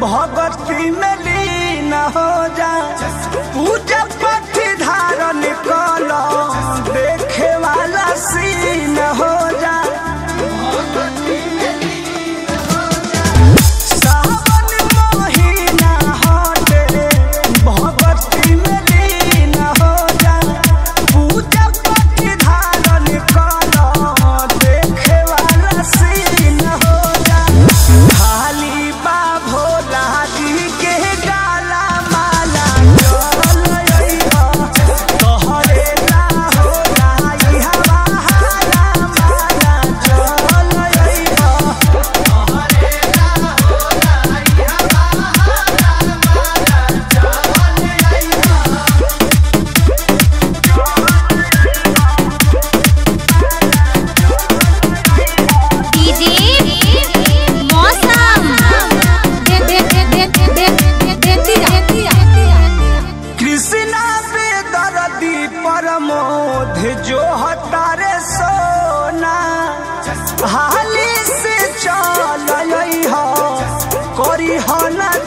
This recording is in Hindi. भगवती में लीन हो जा, पूजा पाठ धारण करो, देखे वाला सीन हो जा। सावन महीना हटे, भगवती में लीन हो जा, पूजा पाठ धारण करो, देखे वाला सीन हो जा। खाली जो हतारे सोना हाली से चल करी हो ना।